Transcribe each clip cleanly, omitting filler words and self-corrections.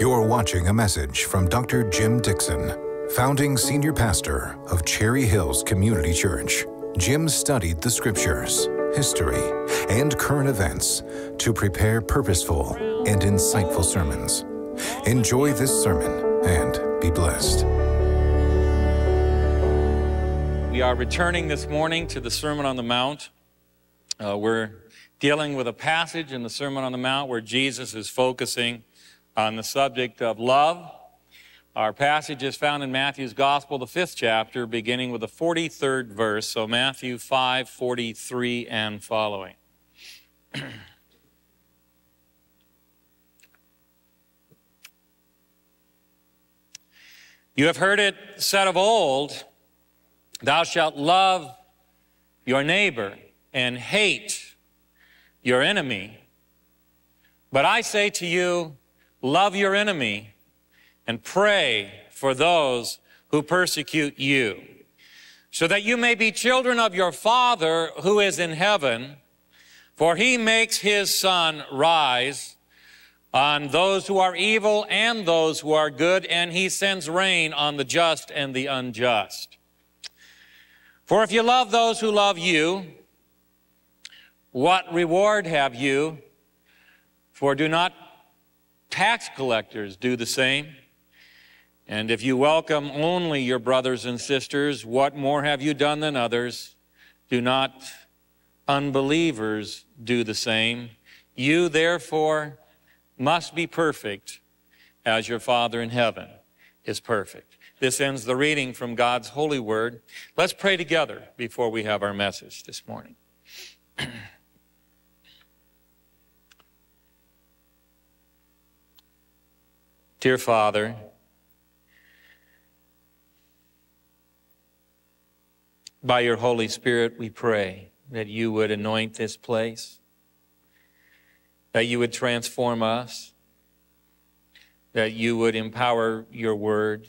You're watching a message from Dr. Jim Dixon, founding senior pastor of Cherry Hills Community Church. Jim studied the scriptures, history, and current events to prepare purposeful and insightful sermons. Enjoy this sermon and be blessed. We are returning this morning to the Sermon on the Mount. We're dealing with a passage in the Sermon on the Mount where Jesus is focusing on the subject of love. Our passage is found in Matthew's Gospel, the 5th chapter, beginning with the 43rd verse, so Matthew 5:43 and following. You have heard it said of old, thou shalt love your neighbor and hate your enemy. But I say to you, love your enemy and pray for those who persecute you, so that you may be children of your Father who is in heaven, for he makes his sun rise on those who are evil and those who are good, and he sends rain on the just and the unjust. For if you love those who love you, what reward have you? For do not tax collectors do the same? And if you welcome only your brothers and sisters, what more have you done than others? Do not unbelievers do the same? You, therefore, must be perfect as your Father in heaven is perfect. This ends the reading from God's holy word. Let's pray together before we have our message this morning. Dear Father, by your Holy Spirit, we pray that you would anoint this place, that you would transform us, that you would empower your word.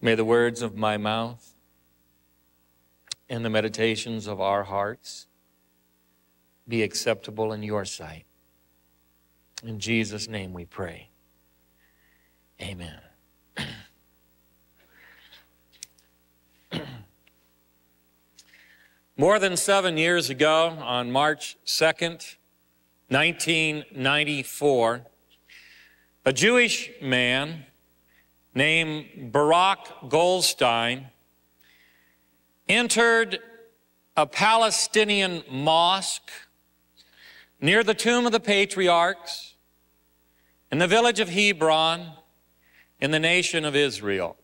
May the words of my mouth and the meditations of our hearts be acceptable in your sight. In Jesus' name we pray. Amen. More than 7 years ago, on March 2nd, 1994, a Jewish man named Baruch Goldstein entered a Palestinian mosque near the tomb of the patriarchs in the village of Hebron, in the nation of Israel.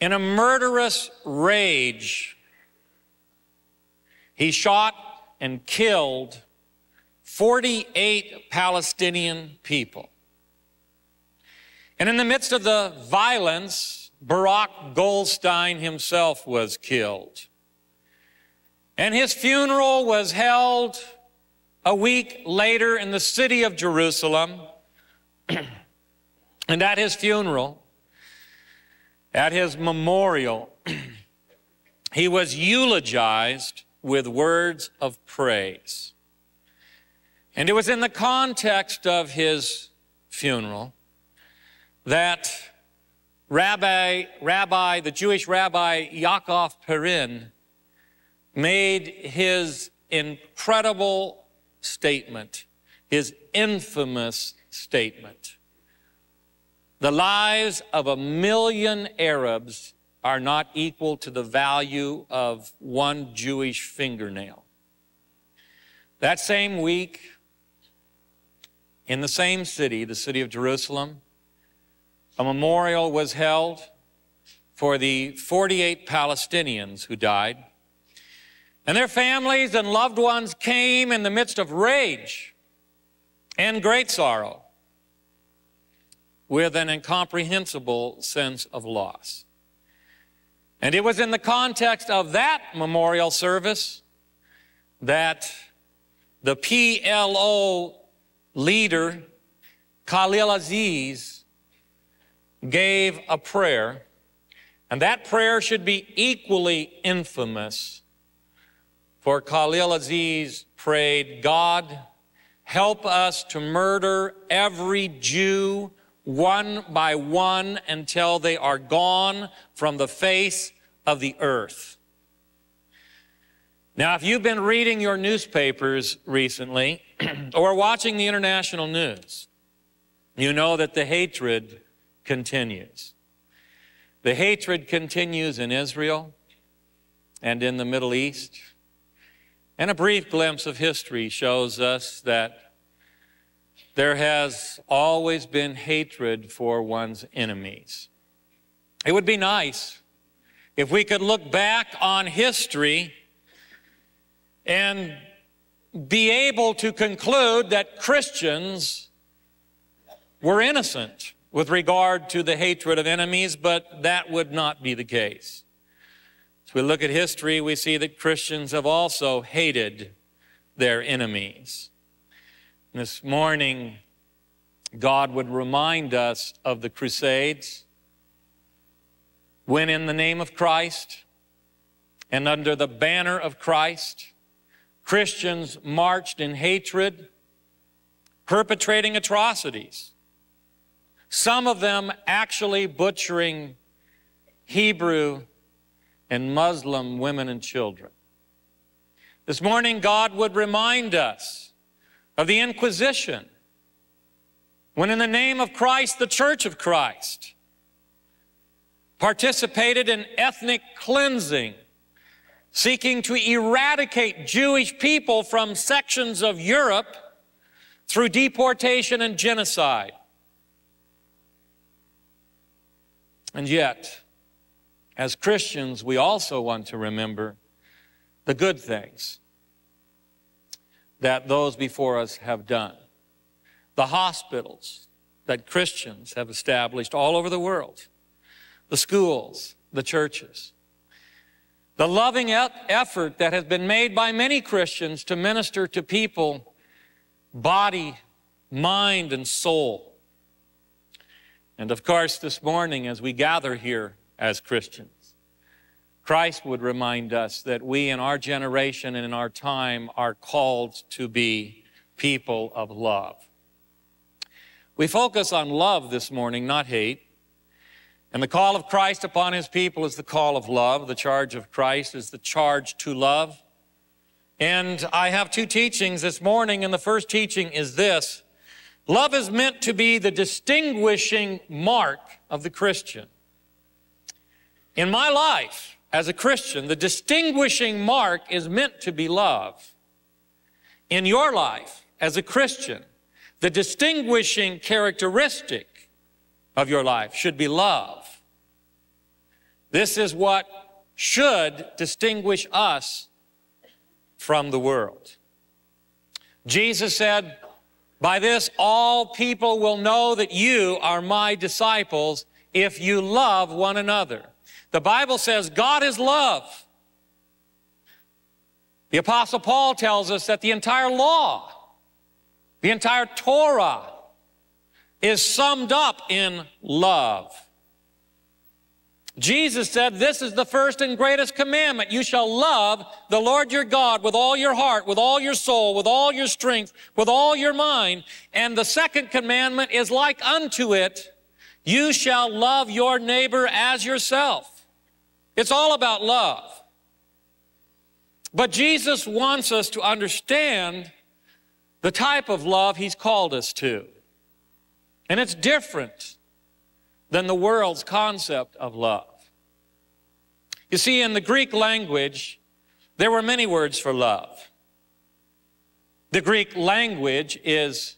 In a murderous rage, he shot and killed 48 Palestinian people. And in the midst of the violence, Baruch Goldstein himself was killed. And his funeral was held a week later in the city of Jerusalem. And at his funeral, at his memorial, he was eulogized with words of praise. And it was in the context of his funeral that the Jewish rabbi Yaakov Perrin made his incredible statement, his infamous statement. The lives of 1 million Arabs are not equal to the value of one Jewish fingernail. That same week, in the same city, the city of Jerusalem, a memorial was held for the 48 Palestinians who died. And their families and loved ones came in the midst of rage and great sorrow with an incomprehensible sense of loss. And it was in the context of that memorial service that the PLO leader, Khalil Aziz, gave a prayer, and that prayer should be equally infamous. For Khalil Aziz prayed, God, Help us to murder every Jew one by one until they are gone from the face of the earth. Now, if you've been reading your newspapers recently or watching the international news, you know that the hatred continues. The hatred continues in Israel and in the Middle East. And a brief glimpse of history shows us that there has always been hatred for one's enemies. It would be nice if we could look back on history and be able to conclude that Christians were innocent with regard to the hatred of enemies, but that would not be the case. As we look at history, we see that Christians have also hated their enemies. And this morning, God would remind us of the Crusades, when in the name of Christ and under the banner of Christ, Christians marched in hatred, perpetrating atrocities, some of them actually butchering Hebrew and Muslim women and children. This morning, God would remind us of the Inquisition, when in the name of Christ, the Church of Christ participated in ethnic cleansing, seeking to eradicate Jewish people from sections of Europe through deportation and genocide. And yet, as Christians, we also want to remember the good things that those before us have done. The hospitals that Christians have established all over the world, the schools, the churches, the loving effort that has been made by many Christians to minister to people, body, mind, and soul. And of course, this morning, as we gather here as Christians, Christ would remind us that we in our generation and in our time are called to be people of love. We focus on love this morning, not hate. And the call of Christ upon his people is the call of love. The charge of Christ is the charge to love. And I have two teachings this morning, and the first teaching is this. Love is meant to be the distinguishing mark of the Christian. In my life as a Christian, the distinguishing mark is meant to be love. In your life as a Christian, the distinguishing characteristic of your life should be love. This is what should distinguish us from the world. Jesus said, "By this all people will know that you are my disciples if you love one another." The Bible says God is love. The Apostle Paul tells us that the entire law, the entire Torah, is summed up in love. Jesus said, this is the first and greatest commandment. You shall love the Lord your God with all your heart, with all your soul, with all your strength, with all your mind. And the second commandment is like unto it, you shall love your neighbor as yourself. It's all about love. But Jesus wants us to understand the type of love he's called us to. And it's different than the world's concept of love. You see, in the Greek language, there were many words for love. The Greek language is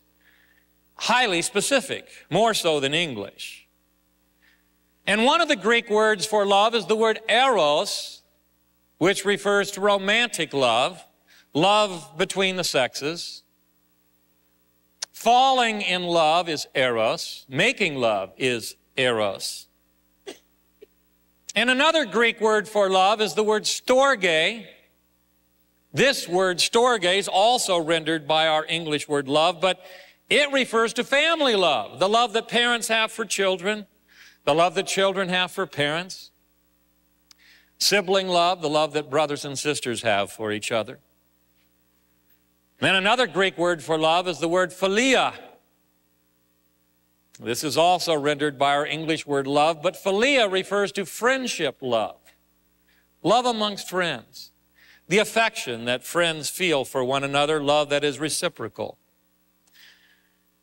highly specific, more so than English. And one of the Greek words for love is the word eros, which refers to romantic love, love between the sexes. Falling in love is eros. Making love is eros. And another Greek word for love is the word storge. This word storge is also rendered by our English word love, but it refers to family love, the love that parents have for children, the love that children have for parents, sibling love, the love that brothers and sisters have for each other. Then another Greek word for love is the word philia. This is also rendered by our English word love, but philia refers to friendship love, love amongst friends, the affection that friends feel for one another, love that is reciprocal.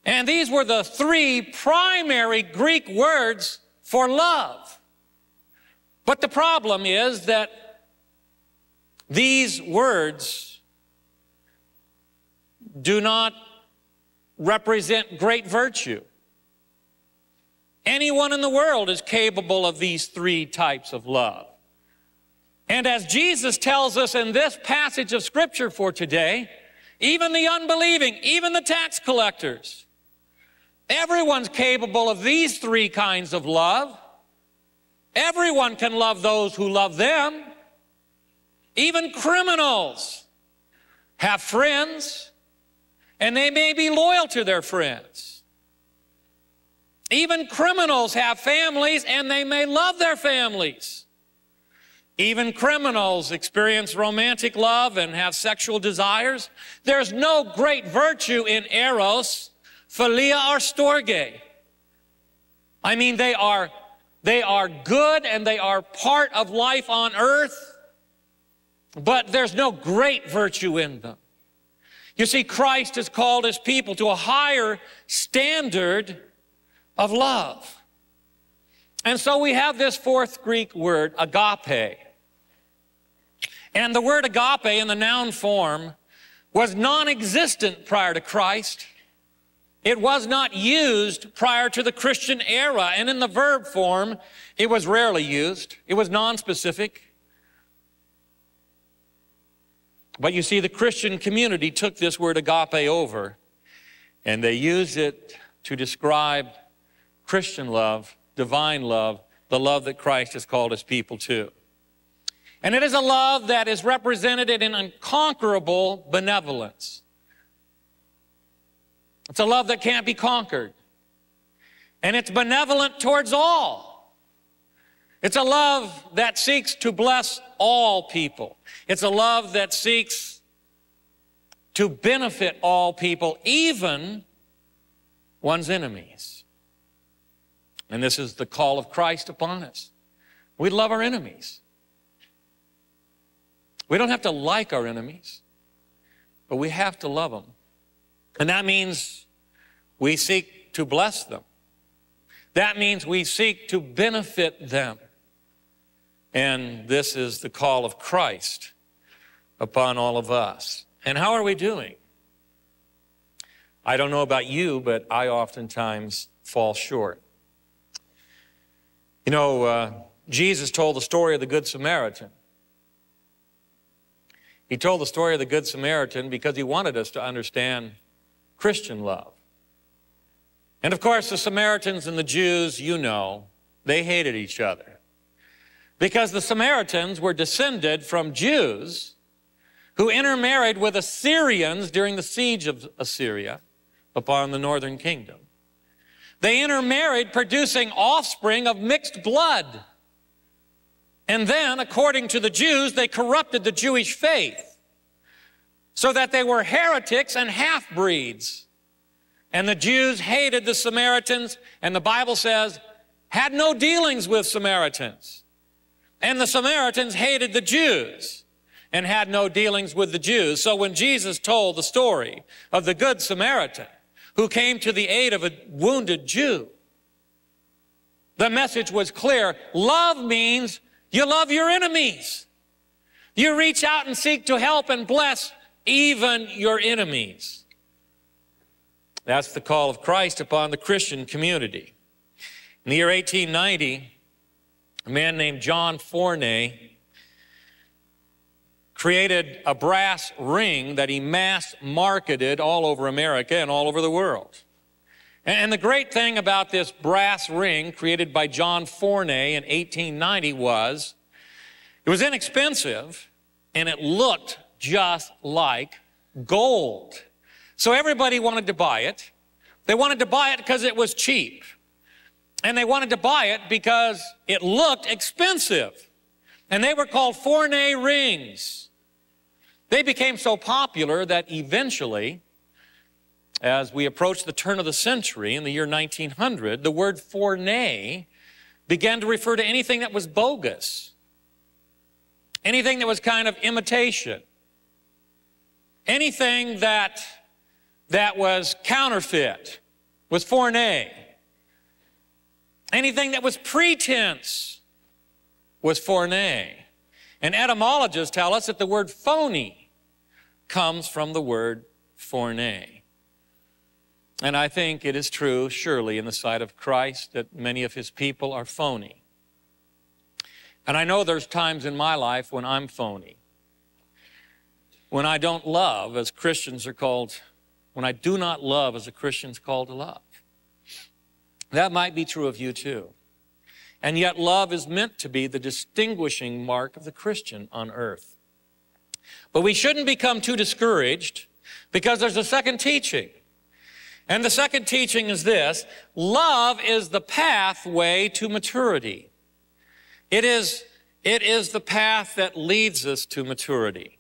And these were the three primary Greek words for love. But the problem is that these words do not represent great virtue. Anyone in the world is capable of these three types of love. And as Jesus tells us in this passage of Scripture for today, even the unbelieving, even the tax collectors, everyone's capable of these three kinds of love. Everyone can love those who love them. Even criminals have friends, and they may be loyal to their friends. Even criminals have families, and they may love their families. Even criminals experience romantic love and have sexual desires. There's no great virtue in eros, philia, or storge. I mean, they are good, and they are part of life on earth, but there's no great virtue in them. You see, Christ has called his people to a higher standard of love. And so we have this fourth Greek word, agape. And the word agape in the noun form was non-existent prior to Christ. It was not used prior to the Christian era, and in the verb form, it was rarely used. It was nonspecific. But you see, the Christian community took this word agape over, and they used it to describe Christian love, divine love, the love that Christ has called his people to. And it is a love that is represented in an unconquerable benevolence. It's a love that can't be conquered. And it's benevolent towards all. It's a love that seeks to bless all people. It's a love that seeks to benefit all people, even one's enemies. And this is the call of Christ upon us. We love our enemies. We don't have to like our enemies, but we have to love them. And that means we seek to bless them. That means we seek to benefit them. And this is the call of Christ upon all of us. And how are we doing? I don't know about you, but I oftentimes fall short. You know, Jesus told the story of the Good Samaritan. He told the story of the Good Samaritan because he wanted us to understand Christian love. And of course, the Samaritans and the Jews, you know, they hated each other because the Samaritans were descended from Jews who intermarried with Assyrians during the siege of Assyria upon the northern kingdom. They intermarried, producing offspring of mixed blood. And then, according to the Jews, they corrupted the Jewish faith so that they were heretics and half-breeds. And the Jews hated the Samaritans, and the Bible says, had no dealings with Samaritans. And the Samaritans hated the Jews and had no dealings with the Jews. So when Jesus told the story of the Good Samaritan, who came to the aid of a wounded Jew, the message was clear. Love means you love your enemies. You reach out and seek to help and bless even your enemies. That's the call of Christ upon the Christian community. In the year 1890, a man named John Fornay created a brass ring that he mass marketed all over America and all over the world. And the great thing about this brass ring created by John Fornay in 1890 was it was inexpensive and it looked just like gold. So everybody wanted to buy it. They wanted to buy it because it was cheap. And they wanted to buy it because it looked expensive. And they were called Fornay rings. They became so popular that eventually, as we approach the turn of the century in the year 1900, the word Fornay began to refer to anything that was bogus, anything that was kind of imitation, anything that was counterfeit was Fornay, anything that was pretense was Fornay. And etymologists tell us that the word phony comes from the word Fornay. And I think it is true, surely, in the sight of Christ that many of his people are phony. And I know there's times in my life when I'm phony, when I don't love, as Christians are called, when I do not love, as a Christian's called to love. That might be true of you too. And yet love is meant to be the distinguishing mark of the Christian on earth. But we shouldn't become too discouraged, because there's a second teaching. And the second teaching is this: love is the pathway to maturity. It is the path that leads us to maturity.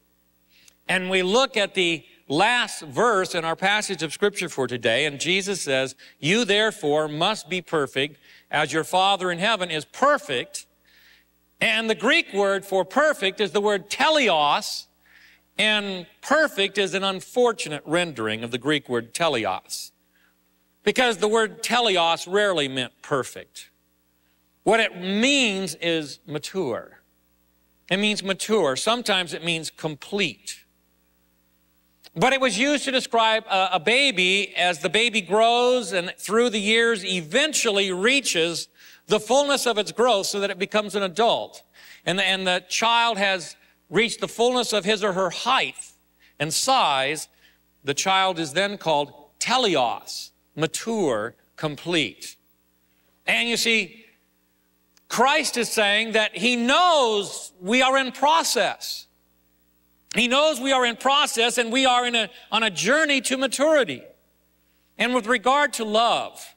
And we look at the last verse in our passage of Scripture for today, and Jesus says, "You therefore must be perfect as your Father in heaven is perfect." And the Greek word for perfect is the word teleos, and perfect is an unfortunate rendering of the Greek word teleos, because the word teleos rarely meant perfect. What it means is mature. It means mature. Sometimes it means complete. But it was used to describe a baby as the baby grows and through the years eventually reaches the fullness of its growth so that it becomes an adult. And the child has reached the fullness of his or her height and size. The child is then called teleos, mature, complete. And you see, Christ is saying that he knows we are in process. He knows we are in process and we are on a journey to maturity. And with regard to love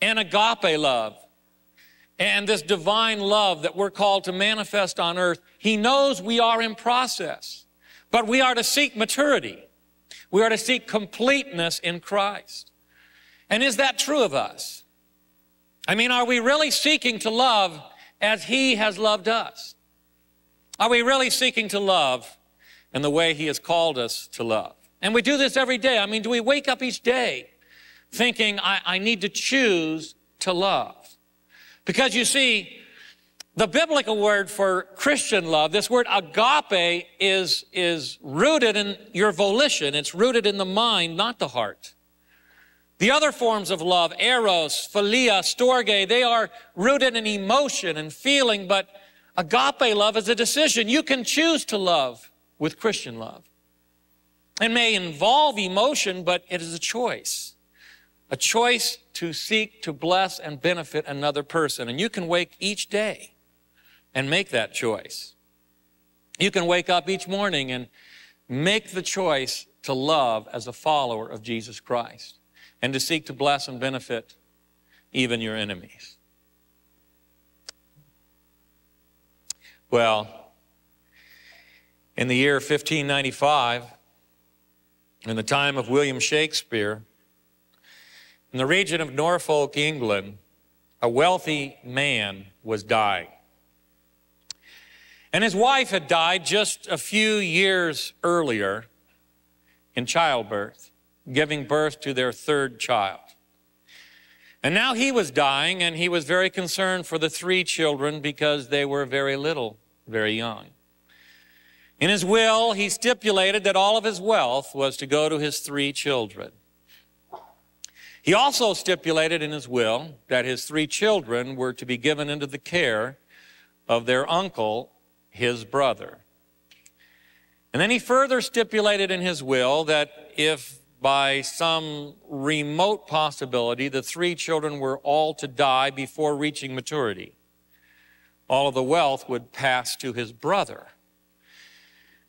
and agape love and this divine love that we're called to manifest on earth, he knows we are in process, but we are to seek maturity. We are to seek completeness in Christ. And is that true of us? I mean, are we really seeking to love as he has loved us? Are we really seeking to love and the way he has called us to love? And we do this every day. I mean, do we wake up each day thinking, I need to choose to love? Because you see, the biblical word for Christian love, this word agape, is rooted in your volition. It's rooted in the mind, not the heart. The other forms of love, eros, philia, storge, they are rooted in emotion and feeling, but agape love is a decision. You can choose to love with Christian love. It may involve emotion, but it is a choice to seek to bless and benefit another person. And you can wake each day and make that choice. You can wake up each morning and make the choice to love as a follower of Jesus Christ and to seek to bless and benefit even your enemies. Well, in the year 1595, in the time of William Shakespeare, in the region of Norfolk, England, a wealthy man was dying. And his wife had died just a few years earlier in childbirth, giving birth to their third child. And now he was dying, and he was very concerned for the three children because they were very little, very young. In his will, he stipulated that all of his wealth was to go to his three children. He also stipulated in his will that his three children were to be given into the care of their uncle, his brother. And then he further stipulated in his will that if by some remote possibility the three children were all to die before reaching maturity, all of the wealth would pass to his brother.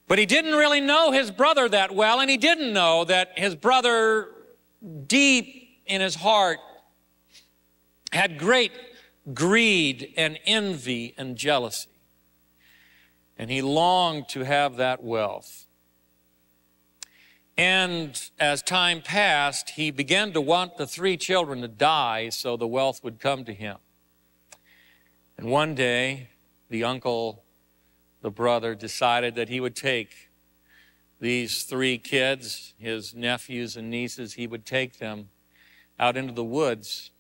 But he didn't really know his brother that well, and he didn't know that his brother, deep in his heart, had great greed and envy and jealousy. And he longed to have that wealth. And as time passed, he began to want the three children to die so the wealth would come to him. And one day, the uncle, the brother, decided that he would take these three kids, his nephews and nieces, he would take them out into the woods,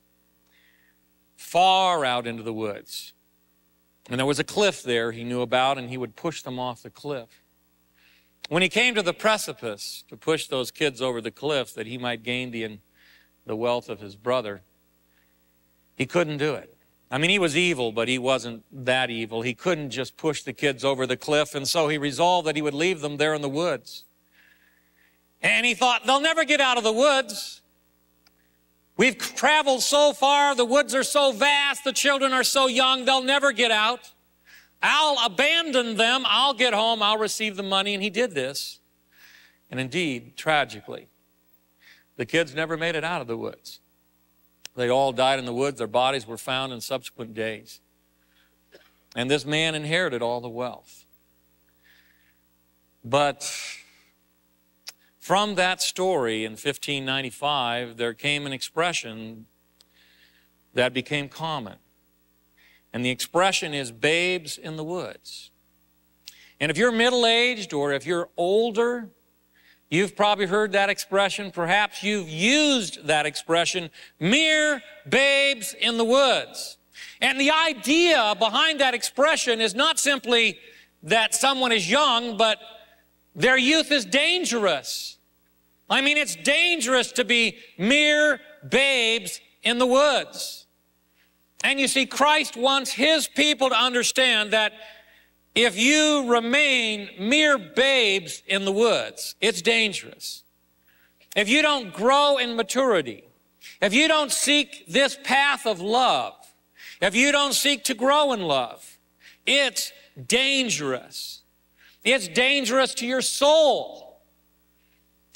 far out into the woods. And there was a cliff there he knew about, and he would push them off the cliff. When he came to the precipice to push those kids over the cliff that he might gain the wealth of his brother, he couldn't do it. I mean, he was evil, but he wasn't that evil. He couldn't just push the kids over the cliff, and so he resolved that he would leave them there in the woods. And he thought, they'll never get out of the woods. We've traveled so far, the woods are so vast, the children are so young, they'll never get out. I'll abandon them, I'll get home, I'll receive the money. And he did this. And indeed, tragically, the kids never made it out of the woods. They all died in the woods. Their bodies were found in subsequent days. And this man inherited all the wealth. But from that story in 1595, there came an expression that became common. And the expression is babes in the woods. And if you're middle-aged or if you're older, you've probably heard that expression. Perhaps you've used that expression, mere babes in the woods. And the idea behind that expression is not simply that someone is young, but their youth is dangerous. I mean, it's dangerous to be mere babes in the woods. And you see, Christ wants his people to understand that if you remain mere babes in the woods, it's dangerous. If you don't grow in maturity, if you don't seek this path of love, if you don't seek to grow in love, it's dangerous. It's dangerous to your soul.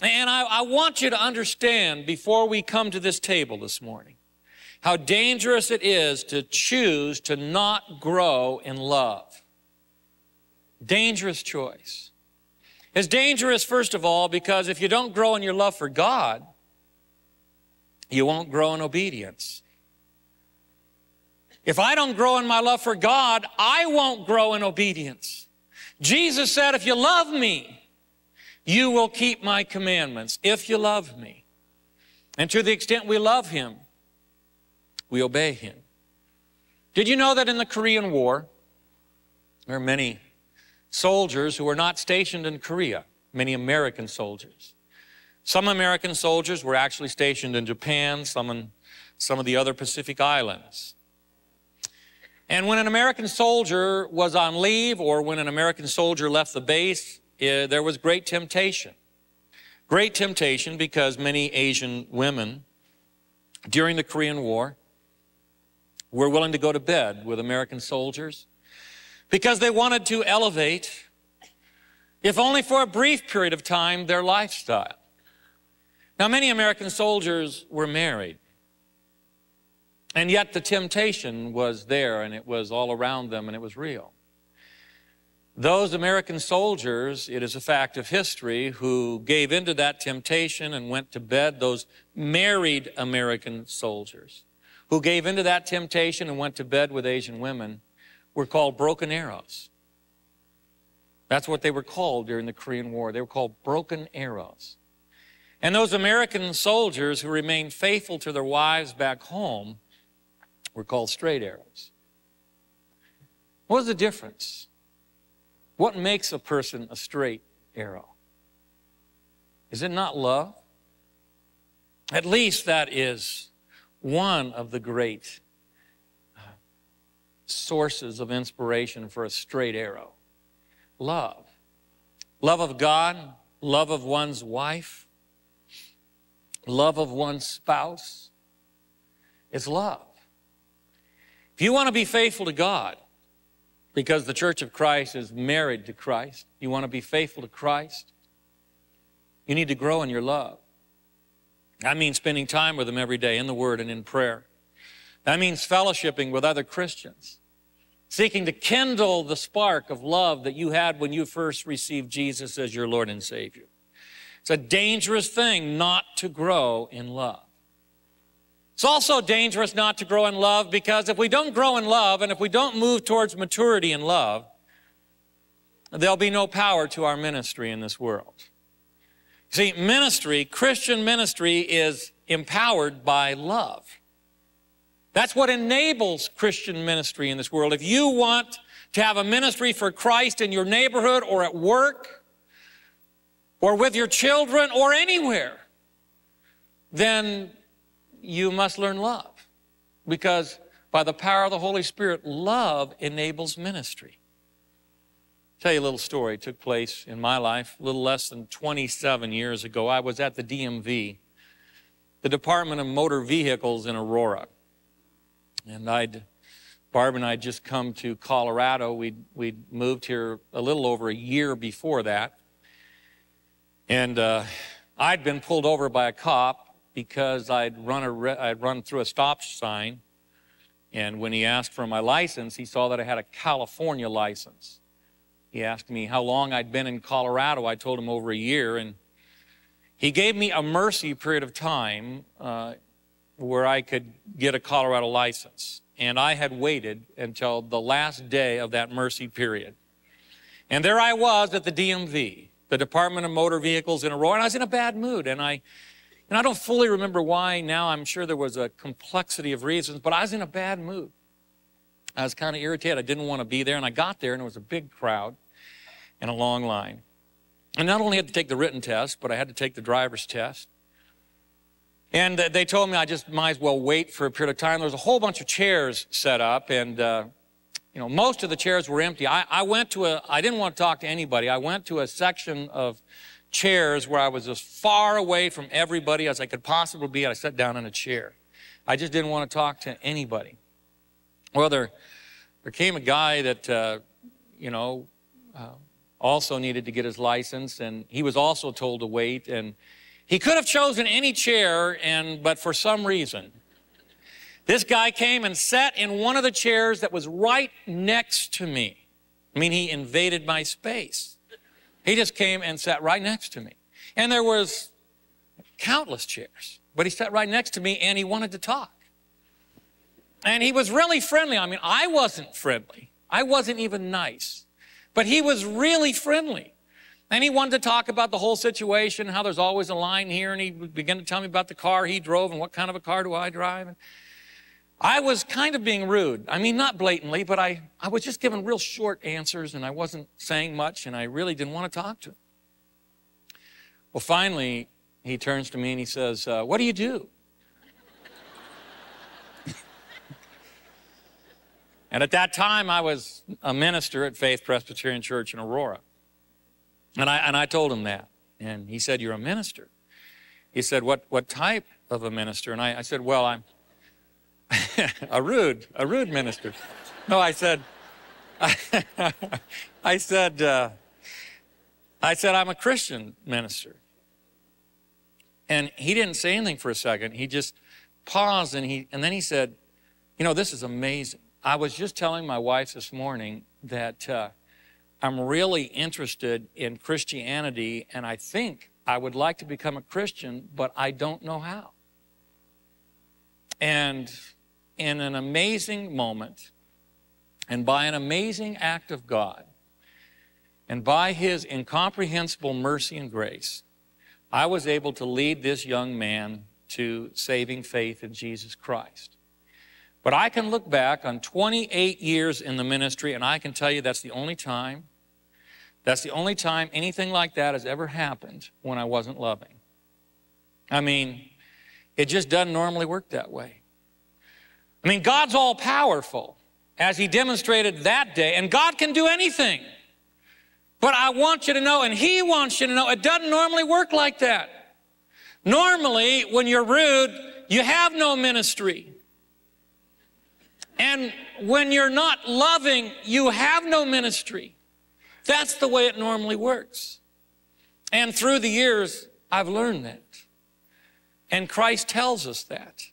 And I want you to understand before we come to this table this morning how dangerous it is to choose to not grow in love. Dangerous choice. It's dangerous, first of all, because if you don't grow in your love for God, you won't grow in obedience. If I don't grow in my love for God, I won't grow in obedience. Jesus said, if you love me, you will keep my commandments, if you love me. And to the extent we love him, we obey him. Did you know that in the Korean War, there are many soldiers who were not stationed in Korea, many American soldiers. Some American soldiers were actually stationed in Japan, some in some of the other Pacific islands. And when an American soldier was on leave or when an American soldier left the base, there was great temptation. Great temptation because many Asian women during the Korean War were willing to go to bed with American soldiers because they wanted to elevate, if only for a brief period of time, their lifestyle. Now, many American soldiers were married, and yet the temptation was there, and it was all around them, and it was real. Those American soldiers, it is a fact of history, who gave into that temptation and went to bed, those married American soldiers who gave into that temptation and went to bed with Asian women, were called broken arrows. That's what they were called during the Korean War. They were called broken arrows. And those American soldiers who remained faithful to their wives back home were called straight arrows. What was the difference? What makes a person a straight arrow? Is it not love? At least that is one of the great sources of inspiration for a straight arrow. Love. Love of God, love of one's wife, love of one's spouse. It's love. If you want to be faithful to God, because the Church of Christ is married to Christ, you want to be faithful to Christ, you need to grow in your love. I mean spending time with him every day in the Word and in prayer. That means fellowshipping with other Christians, seeking to kindle the spark of love that you had when you first received Jesus as your Lord and Savior. It's a dangerous thing not to grow in love. It's also dangerous not to grow in love because if we don't grow in love and if we don't move towards maturity in love, there'll be no power to our ministry in this world. See, ministry, Christian ministry, is empowered by love. That's what enables Christian ministry in this world. If you want to have a ministry for Christ in your neighborhood or at work or with your children or anywhere, then you must learn love, because by the power of the Holy Spirit, love enables ministry. I'll tell you a little story. It took place in my life a little less than 27 years ago. I was at the DMV, the Department of Motor Vehicles in Aurora. And Barb and I had just come to Colorado. We'd moved here a little over a year before that. And I'd been pulled over by a cop because I'd run through a stop sign, and when he asked for my license, he saw that I had a California license. He asked me how long I'd been in Colorado. I told him over a year, and he gave me a mercy period of time where I could get a Colorado license, and I had waited until the last day of that mercy period. And there I was at the DMV, the Department of Motor Vehicles in Aurora, and I was in a bad mood, and I don't fully remember why now. I'm sure there was a complexity of reasons, but I was in a bad mood. I was kind of irritated. I didn't want to be there, and I got there, and it was a big crowd and a long line. And not only had to take the written test, but I had to take the driver's test. And they told me I just might as well wait for a period of time. There was a whole bunch of chairs set up, and you know, most of the chairs were empty. I didn't want to talk to anybody. I went to a section of chairs where I was as far away from everybody as I could possibly be. I sat down in a chair. I just didn't want to talk to anybody. Well, there came a guy that, also needed to get his license, and he was also told to wait, and he could have chosen any chair, but for some reason, this guy came and sat in one of the chairs that was right next to me. I mean, he invaded my space. He just came and sat right next to me. And there was countless chairs, but he sat right next to me, and he wanted to talk. And he was really friendly. I mean, I wasn't friendly. I wasn't even nice. But he was really friendly. And he wanted to talk about the whole situation, how there's always a line here, and he began to tell me about the car he drove and what kind of a car do I drive. And I was kind of being rude. I mean, not blatantly, but I was just giving real short answers, and I wasn't saying much, and I really didn't want to talk to him. Well, finally, he turns to me and he says, what do you do? And at that time, I was a minister at Faith Presbyterian Church in Aurora. And I told him that. And he said, you're a minister. He said, what type of a minister? And I said, well, I'm a rude minister. No, I said, I'm a Christian minister. And he didn't say anything for a second. He just paused, and then he said, you know, this is amazing. I was just telling my wife this morning that I'm really interested in Christianity, and I think I would like to become a Christian, but I don't know how. And in an amazing moment, and by an amazing act of God, and by His incomprehensible mercy and grace, I was able to lead this young man to saving faith in Jesus Christ. But I can look back on 28 years in the ministry, and I can tell you that's the only time anything like that has ever happened when I wasn't loving. I mean, it just doesn't normally work that way. I mean, God's all-powerful, as He demonstrated that day, and God can do anything. But I want you to know, and He wants you to know, it doesn't normally work like that. Normally, when you're rude, you have no ministry. And when you're not loving, you have no ministry. That's the way it normally works. And through the years, I've learned that. And Christ tells us that.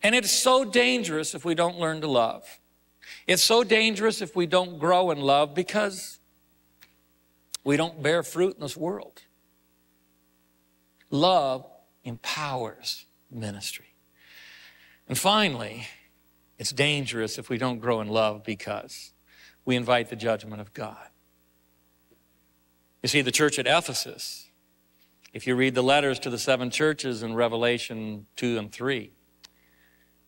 And it's so dangerous if we don't learn to love. It's so dangerous if we don't grow in love, because we don't bear fruit in this world. Love empowers ministry. And finally, it's dangerous if we don't grow in love because we invite the judgment of God. You see, the church at Ephesus, if you read the letters to the 7 churches in Revelation 2 and 3,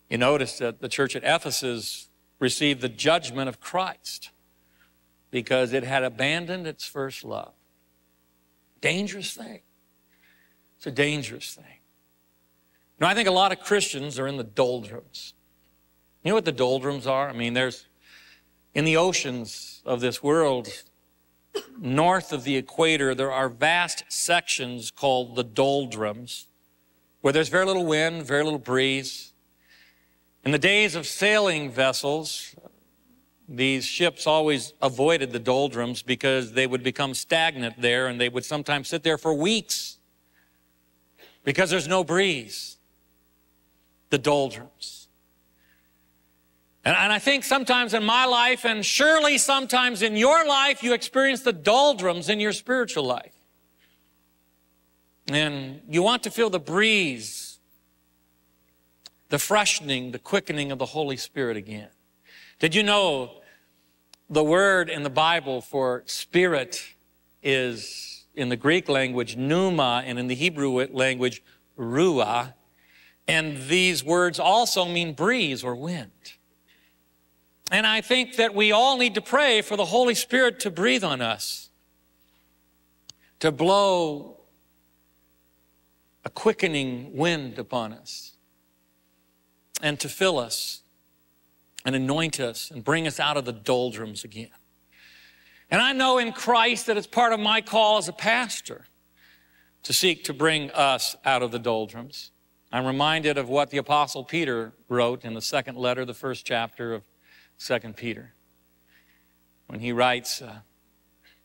you notice that the church at Ephesus received the judgment of Christ because it had abandoned its first love. Dangerous thing. It's a dangerous thing. Now, I think a lot of Christians are in the doldrums. You know what the doldrums are? I mean, there's, in the oceans of this world, north of the equator, there are vast sections called the doldrums, where there's very little wind, very little breeze. In the days of sailing vessels, these ships always avoided the doldrums because they would become stagnant there, and they would sometimes sit there for weeks because there's no breeze. The doldrums. And I think sometimes in my life, and surely sometimes in your life, you experience the doldrums in your spiritual life. And you want to feel the breeze, the freshening, the quickening of the Holy Spirit again. Did you know the word in the Bible for spirit is, in the Greek language, pneuma, and in the Hebrew language, ruah. And these words also mean breeze or wind. And I think that we all need to pray for the Holy Spirit to breathe on us, to blow a quickening wind upon us, and to fill us and anoint us and bring us out of the doldrums again. And I know in Christ that it's part of my call as a pastor to seek to bring us out of the doldrums. I'm reminded of what the Apostle Peter wrote in the second letter, the first chapter of Second Peter, when he writes,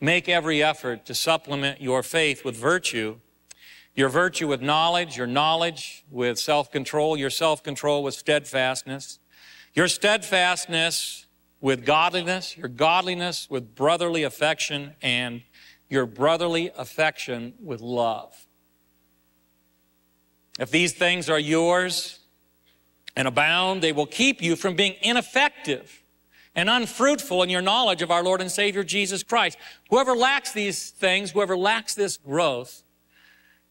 make every effort to supplement your faith with virtue, your virtue with knowledge, your knowledge with self-control, your self-control with steadfastness, your steadfastness with godliness, your godliness with brotherly affection, and your brotherly affection with love. If these things are yours and abound, they will keep you from being ineffective and unfruitful in your knowledge of our Lord and Savior Jesus Christ. Whoever lacks these things, whoever lacks this growth,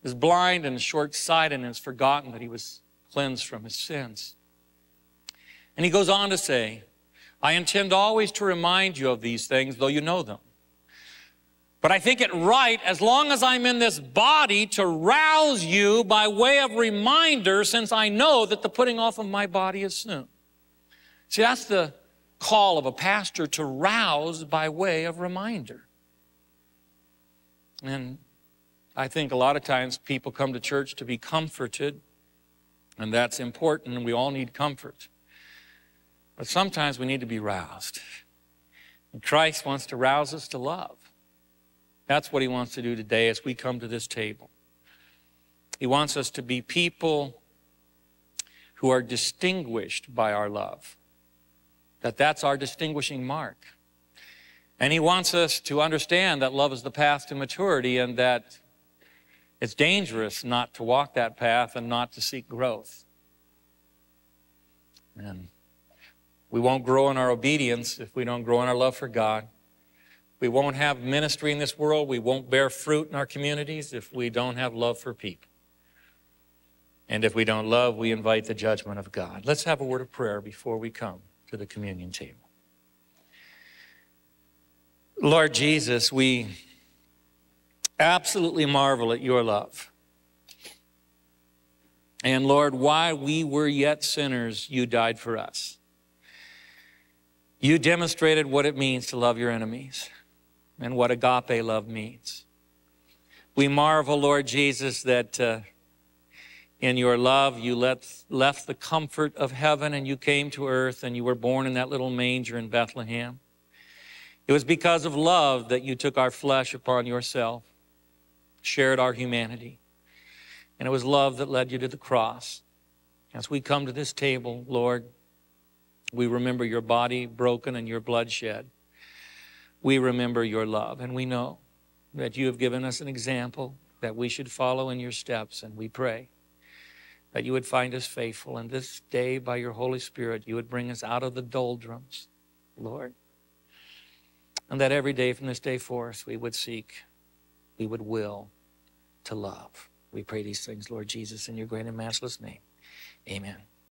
is blind and short-sighted and has forgotten that he was cleansed from his sins. And he goes on to say, I intend always to remind you of these things, though you know them. But I think it right, as long as I'm in this body, to rouse you by way of reminder, since I know that the putting off of my body is soon. See, that's the call of a pastor, to rouse by way of reminder. And I think a lot of times people come to church to be comforted, and that's important, and we all need comfort. But sometimes we need to be roused. And Christ wants to rouse us to love. That's what he wants to do today as we come to this table. He wants us to be people who are distinguished by our love. That's our distinguishing mark. And he wants us to understand that love is the path to maturity, and that it's dangerous not to walk that path and not to seek growth. And we won't grow in our obedience if we don't grow in our love for God. We won't have ministry in this world. We won't bear fruit in our communities if we don't have love for people. And if we don't love, we invite the judgment of God. Let's have a word of prayer before we come to the communion table. Lord Jesus, we absolutely marvel at your love. And Lord, while we were yet sinners, you died for us. You demonstrated what it means to love your enemies and what agape love means. We marvel, Lord Jesus, that in your love, you left the comfort of heaven and you came to earth, and you were born in that little manger in Bethlehem. It was because of love that you took our flesh upon yourself, shared our humanity, and it was love that led you to the cross. As we come to this table, Lord, we remember your body broken and your blood shed. We remember your love, and we know that you have given us an example that we should follow in your steps, and we pray that you would find us faithful. And this day, by your Holy Spirit, you would bring us out of the doldrums, Lord. And that every day from this day forth, we would seek, we would will to love. We pray these things, Lord Jesus, in your great and matchless name. Amen.